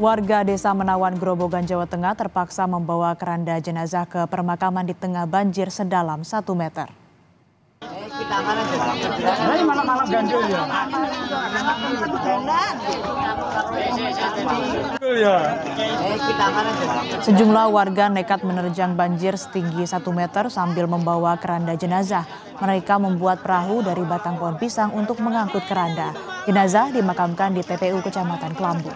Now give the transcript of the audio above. Warga desa Menawan, Grobogan, Jawa Tengah terpaksa membawa keranda jenazah ke permakaman di tengah banjir sedalam 1 meter. Sejumlah warga nekat menerjang banjir setinggi 1 meter sambil membawa keranda jenazah. Mereka membuat perahu dari batang pohon pisang untuk mengangkut keranda. Jenazah dimakamkan di TPU Kecamatan Klambu.